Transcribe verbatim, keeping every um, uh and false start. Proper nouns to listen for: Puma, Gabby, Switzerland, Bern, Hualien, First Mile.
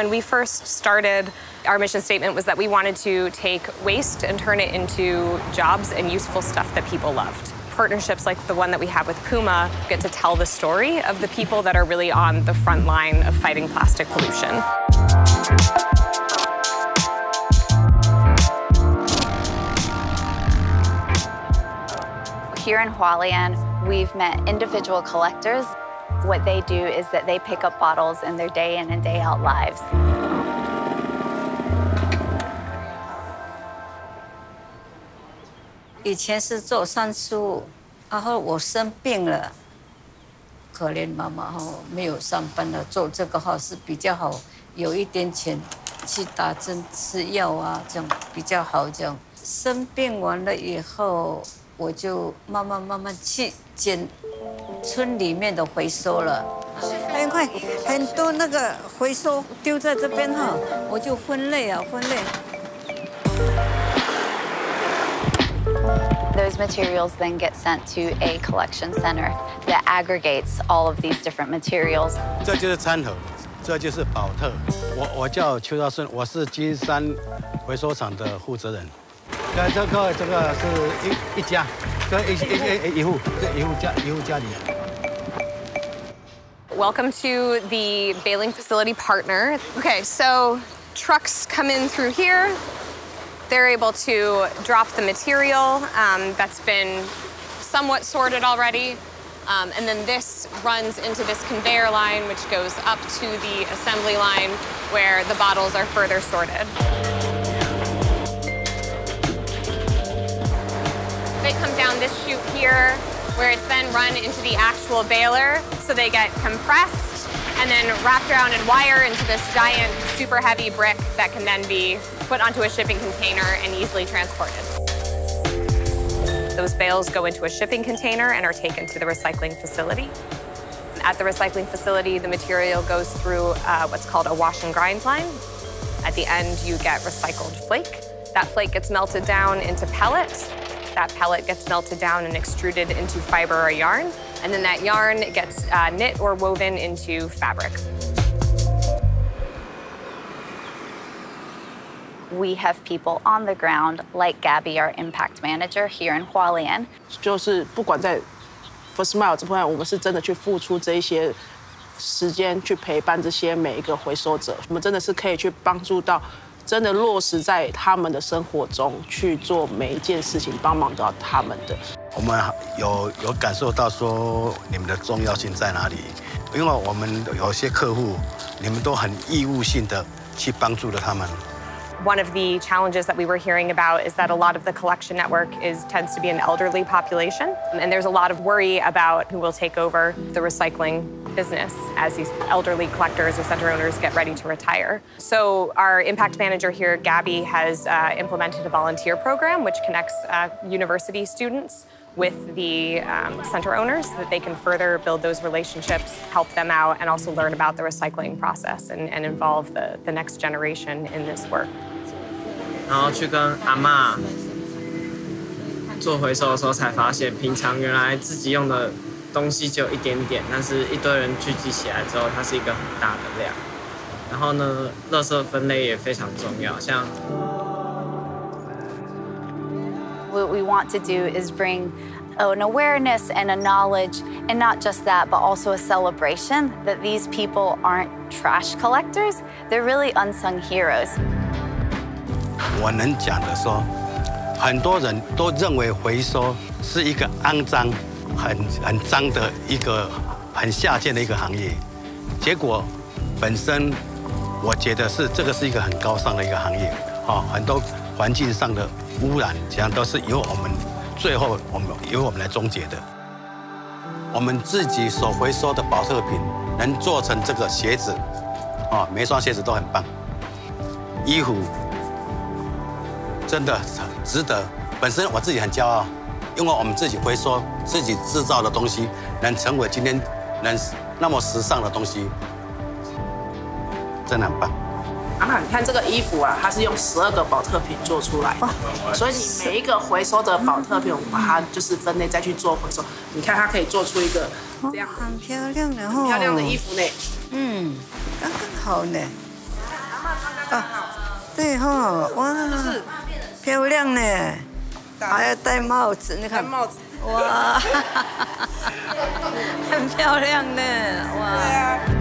When we first started, our mission statement was that we wanted to take waste and turn it into jobs and useful stuff that people loved. Partnerships like the one that we have with Puma get to tell the story of the people that are really on the front line of fighting plastic pollution. Here in Hualien, we've met individual collectors. What they do is that they pick up bottles in their day in and day out lives.以前是做三叔，然后我生病了，可怜妈妈哈，没有上班了，做这个哈是比较好，有一点钱去打针吃药啊，这样比较好。这样生病完了以后，我就慢慢慢慢去捡村里面的回收了，很快很多那个回收丢在这边哈，我就分类啊分类。 Those materials then get sent to a collection center that aggregates all of these different materials. 这就是餐盒，这就是宝特。我我叫邱家顺，我是金山回收厂的负责人。那这个这个是一一家，这一一一一户，这一户家一户家里。Welcome to the baling facility partner. Okay, so trucks come in through here. They're able to drop the material um, that's been somewhat sorted already. Um, and then this runs into this conveyor line, which goes up to the assembly line where the bottles are further sorted. They come down this chute here, where it's then run into the actual baler. So they get compressed and then wrapped around in wire into this giant, super heavy brick that can then be put onto a shipping container and easily transported. Those bales go into a shipping container and are taken to the recycling facility. At the recycling facility, the material goes through uh, what's called a wash and grind line. At the end, you get recycled flake. That flake gets melted down into pellets. That pellet gets melted down and extruded into fiber or yarn. And then that yarn gets uh, knit or woven into fabric. We have people on the ground, like Gabby, our impact manager here in Hualien. 就是不管在 First Mile 这块，我们是真的去付出这一些时间去陪伴这些每一个回收者，我们真的是可以去帮助到，真的落实在他们的生活中去做每一件事情，帮忙到他们的。我们有有感受到说你们的重要性在哪里，因为我们有些客户，你们都很义务性的去帮助了他们。 One of the challenges that we were hearing about is that a lot of the collection network is tends to be an elderly population, and there's a lot of worry about who will take over the recycling business as these elderly collectors or center owners get ready to retire. So our impact manager here, Gabby, has uh, implemented a volunteer program which connects uh, university students with the um, center owners so that they can further build those relationships, help them out, and also learn about the recycling process and, and involve the, the next generation in this work. 然后去跟阿嬷做回收的时候，才发现平常原来自己用的东西只有一点点，但是一堆人聚集起来之后，它是一个很大的量。然后呢，垃圾分类也非常重要，像。 What we want to do is bring an awareness and a knowledge, and not just that, but also a celebration that these people aren't trash collectors. They're really unsung heroes. 我能讲的说，很多人都认为回收是一个肮脏、很很脏的一个很下贱的一个行业，结果本身我觉得是这个是一个很高尚的一个行业，啊，很多。 环境上的污染，这样都是由我们最后我们由我们来终结的。我们自己所回收的保特瓶能做成这个鞋子，啊，每双鞋子都很棒。衣服真的值得，本身我自己很骄傲，因为我们自己回收、自己制造的东西，能成为今天能那么时尚的东西，真的很棒。 阿妈，你看这个衣服啊，它是用十二个保特瓶做出来的，所以你每一个回收的保特瓶，我们把它就是分类再去做回收。你看它可以做出一个这样很漂亮的、漂亮的衣服呢。嗯，刚刚好呢。啊，对哈，哇，漂亮呢，还要戴帽子，你看帽子，哇，很漂亮呢，哇。